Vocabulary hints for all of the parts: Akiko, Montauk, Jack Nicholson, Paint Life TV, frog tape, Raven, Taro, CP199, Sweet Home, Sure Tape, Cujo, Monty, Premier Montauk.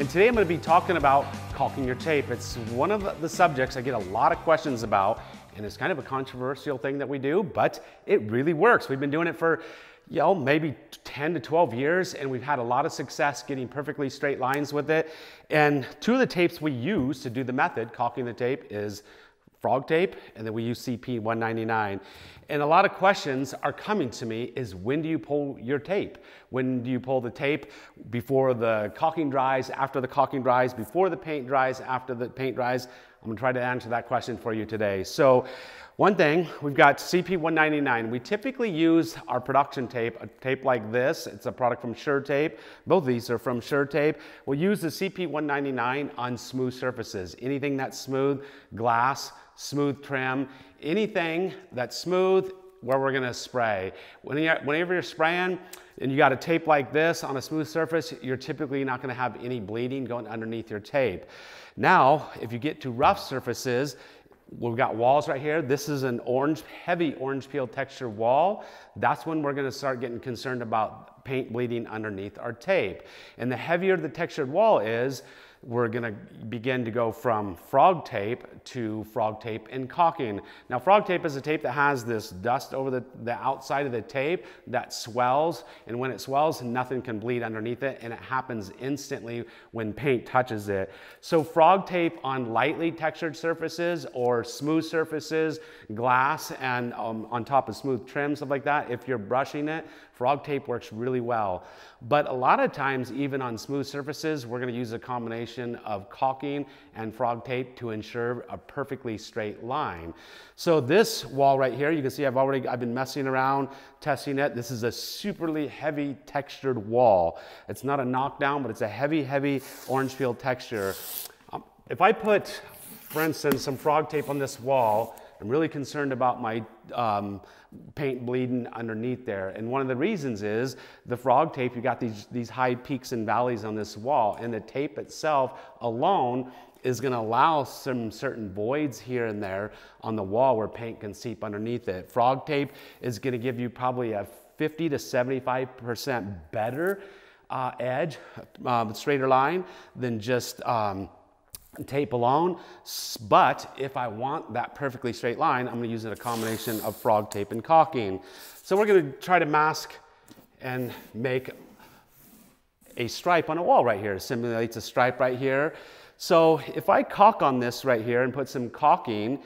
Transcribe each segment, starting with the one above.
And today I'm going to be talking about caulking your tape. It's one of the subjects I get a lot of questions about, and it's kind of a controversial thing that we do, but it really works. We've been doing it for, you know, maybe 10 to 12 years, and we've had a lot of success getting perfectly straight lines with it. And two of the tapes we use to do the method, caulking the tape, is frog tape, and then we use CP199. And a lot of questions are coming to me is, when do you pull your tape? When do you pull the tape? Before the caulking dries, after the caulking dries, before the paint dries, after the paint dries? I'm gonna try to answer that question for you today. So one thing, we've got CP199. We typically use our production tape, a tape like this. It's a product from Sure Tape. Both of these are from Sure Tape. We'll use the CP199 on smooth surfaces. Anything that's smooth, glass, smooth trim, anything that's smooth where we're gonna spray. Whenever you're spraying and you got a tape like this on a smooth surface, you're typically not gonna have any bleeding going underneath your tape. Now, if you get to rough surfaces, we've got walls right here. This is an orange, heavy orange peel texture wall. That's when we're gonna start getting concerned about paint bleeding underneath our tape. And the heavier the textured wall is, we're gonna begin to go from frog tape to frog tape and caulking. Now, frog tape is a tape that has this dust over the outside of the tape that swells, and when it swells, nothing can bleed underneath it, and it happens instantly when paint touches it. So frog tape on lightly textured surfaces or smooth surfaces, glass, and on top of smooth trim, stuff like that, if you're brushing it, frog tape works really well. But a lot of times, even on smooth surfaces, we're gonna use a combination of caulking and frog tape to ensure a perfectly straight line. So this wall right here, you can see I've been messing around, testing it. This is a superly heavy textured wall. It's not a knockdown, but it's a heavy, heavy orange peel texture. If I put, for instance, some frog tape on this wall, I'm really concerned about my paint bleeding underneath there. And one of the reasons is the frog tape, you got these high peaks and valleys on this wall, and the tape itself alone is gonna allow some certain voids here and there on the wall where paint can seep underneath it. Frog tape is gonna give you probably a 50 to 75% better edge, straighter line than just tape alone. But if I want that perfectly straight line, I'm going to use a combination of frog tape and caulking. So we're going to try to mask and make a stripe on a wall right here. It simulates a stripe right here. So if I caulk on this right here and put some caulking,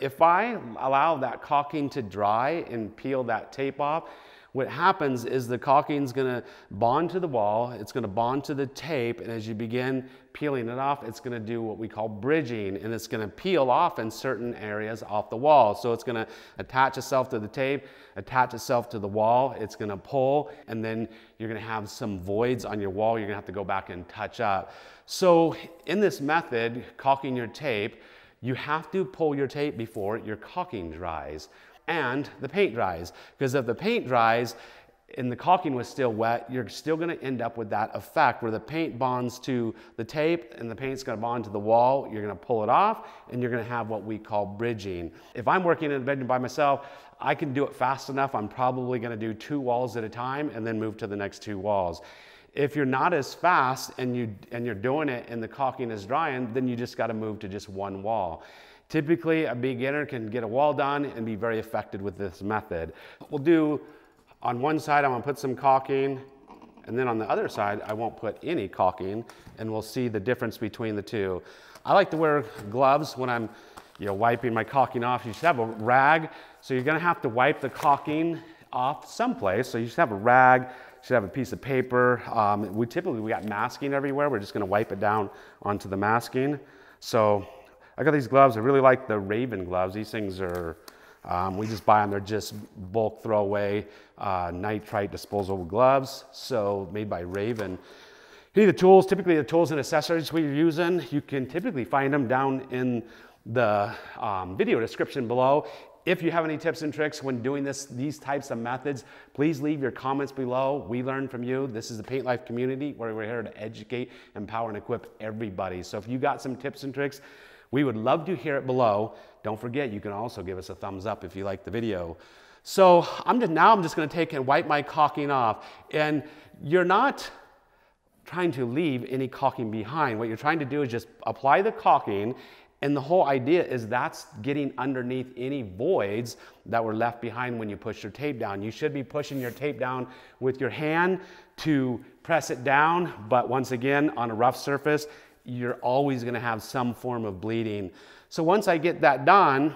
if I allow that caulking to dry and peel that tape off, what happens is the caulking's gonna bond to the wall, it's gonna bond to the tape, and as you begin peeling it off, it's gonna do what we call bridging, and it's gonna peel off in certain areas off the wall. So it's gonna attach itself to the tape, attach itself to the wall, it's gonna pull, and then you're gonna have some voids on your wall, you're gonna have to go back and touch up. So in this method, caulking your tape, you have to pull your tape before your caulking dries and the paint dries, because if the paint dries and the caulking was still wet, you're still gonna end up with that effect where the paint bonds to the tape and the paint's gonna bond to the wall, you're gonna pull it off, and you're gonna have what we call bridging. If I'm working in a bedroom by myself, I can do it fast enough. I'm probably gonna do two walls at a time and then move to the next two walls. If you're not as fast and you're doing it and the caulking is drying, then you just gotta move to just one wall. Typically, a beginner can get a wall done and be very effective with this method. We'll do, on one side, I'm gonna put some caulking, and then on the other side, I won't put any caulking, and we'll see the difference between the two. I like to wear gloves when I'm, you know, wiping my caulking off. You should have a rag, so you're gonna have to wipe the caulking off someplace, so you should have a rag, you should have a piece of paper. We got masking everywhere, we're just gonna wipe it down onto the masking. So, I got these gloves. I really like the Raven gloves. These things are, we just buy them. They're just bulk throwaway nitrite disposable gloves. So made by Raven. Any of the tools, typically the tools and accessories we're using, you can typically find them down in the video description below. If you have any tips and tricks when doing these types of methods, please leave your comments below. We learn from you. This is the Paint Life community where we're here to educate, empower, and equip everybody. So if you got some tips and tricks, we would love to hear it below. Don't forget, you can also give us a thumbs up if you like the video. So now I'm just gonna take and wipe my caulking off. And you're not trying to leave any caulking behind. What you're trying to do is just apply the caulking, and the whole idea is that's getting underneath any voids that were left behind when you push your tape down. You should be pushing your tape down with your hand to press it down, but once again, on a rough surface, you're always gonna have some form of bleeding. So once I get that done,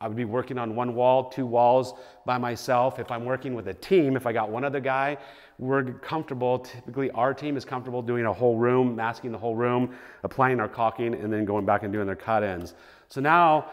I would be working on one wall, two walls by myself. If I'm working with a team, if I got one other guy, we're comfortable, typically our team is comfortable doing a whole room, masking the whole room, applying our caulking, and then going back and doing their cut ends. So now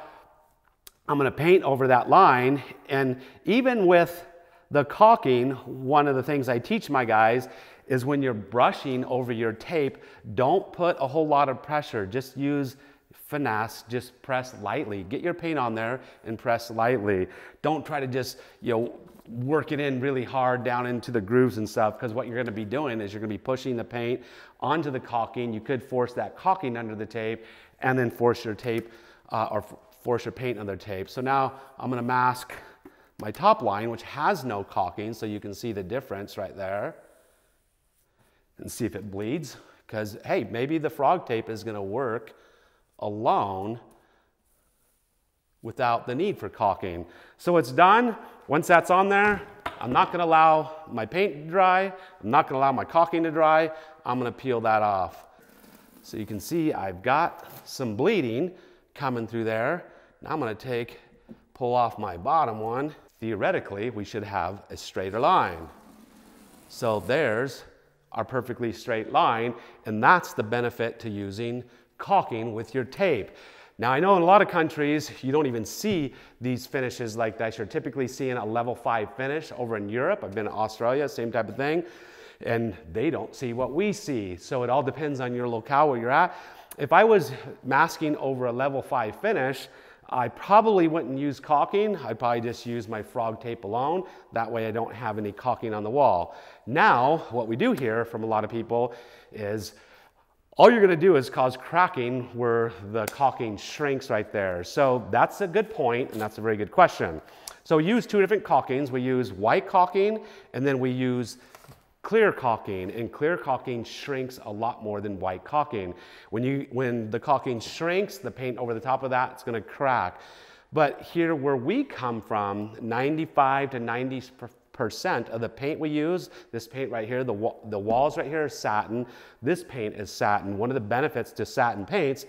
I'm gonna paint over that line, and even with the caulking, one of the things I teach my guys is when you're brushing over your tape, don't put a whole lot of pressure, just use finesse, just press lightly. Get your paint on there and press lightly. Don't try to just, you know, work it in really hard down into the grooves and stuff, because what you're going to be doing is you're going to be pushing the paint onto the caulking. You could force that caulking under the tape and then force your tape or force your paint under the tape. So now I'm going to mask my top line, which has no caulking, so you can see the difference right there and see if it bleeds, because hey, maybe the frog tape is going to work alone without the need for caulking. So it's done. Once that's on there, I'm not going to allow my paint to dry. I'm not going to allow my caulking to dry. I'm going to peel that off. So you can see I've got some bleeding coming through there. Now I'm going to pull off my bottom one. Theoretically, we should have a straighter line. So there's our perfectly straight line, and that's the benefit to using caulking with your tape. Now I know in a lot of countries you don't even see these finishes like that. You're typically seeing a level 5 finish over in Europe. I've been to Australia, same type of thing, and they don't see what we see. So it all depends on your locale where you're at. If I was masking over a level 5 finish, I probably wouldn't use caulking. I'd probably just use my frog tape alone. That way I don't have any caulking on the wall. Now what we do hear from a lot of people is all you're gonna do is cause cracking where the caulking shrinks right there. So that's a good point, and that's a very good question. So we use two different caulkings. We use white caulking, and then we use clear caulking, and clear caulking shrinks a lot more than white caulking. When the caulking shrinks, the paint over the top of that, it's gonna crack. But here where we come from, 95 to 90% of the paint we use, this paint right here, the walls right here are satin. This paint is satin. One of the benefits to satin paints,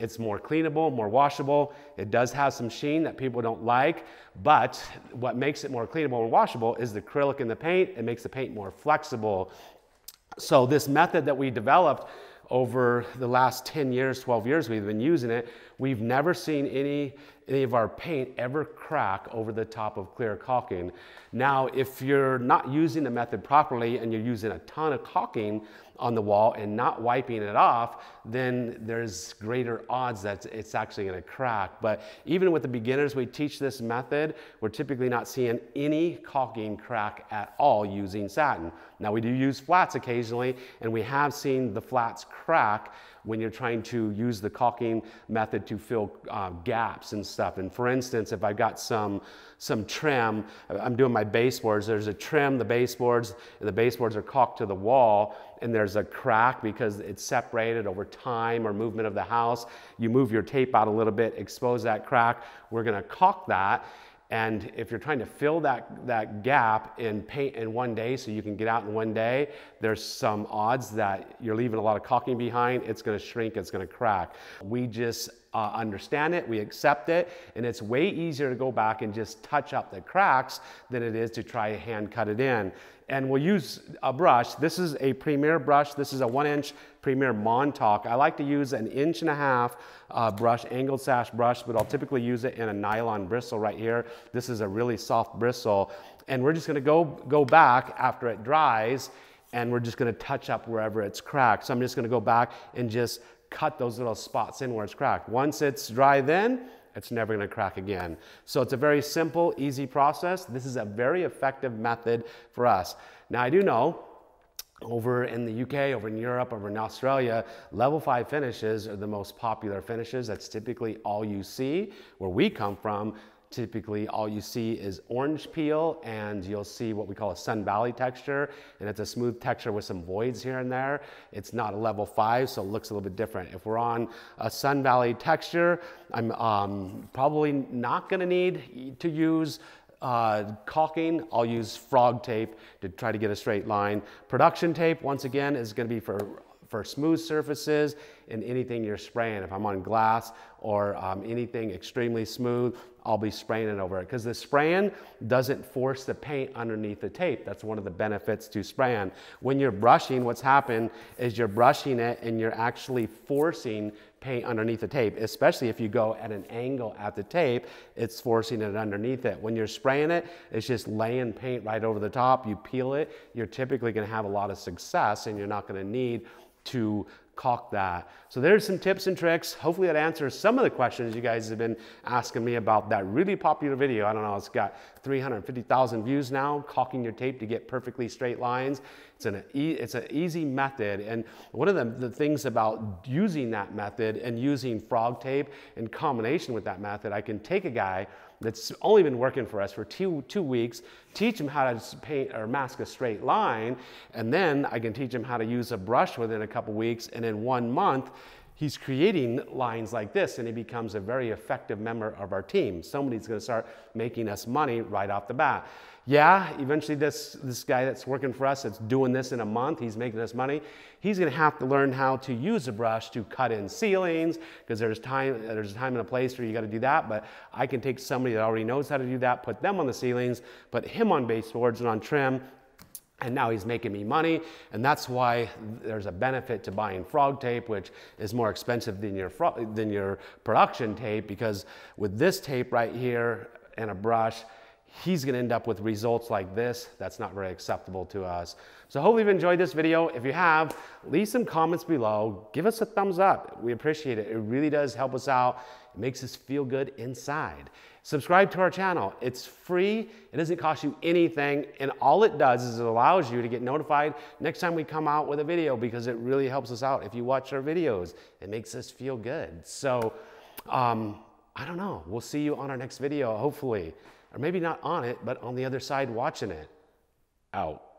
it's more cleanable, more washable. It does have some sheen that people don't like, but what makes it more cleanable and washable is the acrylic in the paint. It makes the paint more flexible. So this method that we developed over the last 10 years, 12 years we've been using it, we've never seen any of our paint ever crack over the top of clear caulking. Now, if you're not using the method properly and you're using a ton of caulking on the wall and not wiping it off, then there's greater odds that it's actually gonna crack. But even with the beginners we teach this method, we're typically not seeing any caulking crack at all using satin. Now, we do use flats occasionally, and we have seen the flats crack when you're trying to use the caulking method to fill gaps and stuff. And for instance, if I've got some trim, I'm doing my baseboards, there's a trim, the baseboards are caulked to the wall, and there's a crack because it's separated over time or movement of the house. You move your tape out a little bit, expose that crack, we're gonna caulk that. And if you're trying to fill that gap in paint in one day so you can get out in one day, there's some odds that you're leaving a lot of caulking behind. It's gonna shrink, it's gonna crack. We just understand it, we accept it, and it's way easier to go back and just touch up the cracks than it is to try to hand cut it in. And we'll use a brush. This is a Premier brush. This is a 1-inch Premier Montauk. I like to use an 1.5-inch brush, angled sash brush, but I'll typically use it in a nylon bristle right here. This is a really soft bristle. And we're just gonna go back after it dries, and we're just gonna touch up wherever it's cracked. So I'm just gonna go back and just cut those little spots in where it's cracked. Once it's dry, then it's never gonna crack again. So it's a very simple, easy process. This is a very effective method for us. Now I do know over in the UK, over in Europe, over in Australia, level 5 finishes are the most popular finishes. That's typically all you see. Where we come from, typically all you see is orange peel, and you'll see what we call a Sun Valley texture, and it's a smooth texture with some voids here and there. It's not a level 5, so it looks a little bit different. If we're on a Sun Valley texture, I'm probably not gonna need to use caulking. I'll use frog tape to try to get a straight line. Production tape, once again, is gonna be for smooth surfaces and anything you're spraying. If I'm on glass or anything extremely smooth, I'll be spraying it over it, because the spraying doesn't force the paint underneath the tape. That's one of the benefits to spraying. When you're brushing, what's happened is you're brushing it and you're actually forcing paint underneath the tape, especially if you go at an angle at the tape, it's forcing it underneath it. When you're spraying it, it's just laying paint right over the top. You peel it, you're typically gonna have a lot of success, and you're not gonna need to caulk that. So there's some tips and tricks. Hopefully that answers some of the questions you guys have been asking me about that really popular video. I don't know, it's got 350,000 views now, caulking your tape to get perfectly straight lines. It's an easy method. And one of the things about using that method and using frog tape in combination with that method, I can take a guy that's only been working for us for two weeks, teach him how to paint or mask a straight line, and then I can teach him how to use a brush within a couple weeks, and in 1 month, he's creating lines like this, and he becomes a very effective member of our team. Somebody's gonna start making us money right off the bat. Yeah, eventually this guy that's working for us, that's doing this in a month, he's making us money, he's gonna have to learn how to use a brush to cut in ceilings, because there's a time and a place where you gotta do that, but I can take somebody that already knows how to do that, put them on the ceilings, put him on baseboards and on trim, and now he's making me money. And that's why there's a benefit to buying frog tape, which is more expensive than your production tape, because with this tape right here and a brush, he's gonna end up with results like this. That's not very acceptable to us. So hopefully you've enjoyed this video. If you have, leave some comments below. Give us a thumbs up. We appreciate it. It really does help us out. It makes us feel good inside. Subscribe to our channel. It's free. It doesn't cost you anything. And all it does is it allows you to get notified next time we come out with a video, because it really helps us out. If you watch our videos, it makes us feel good. So, I don't know. We'll see you on our next video, hopefully. Or maybe not on it, but on the other side watching it. Out.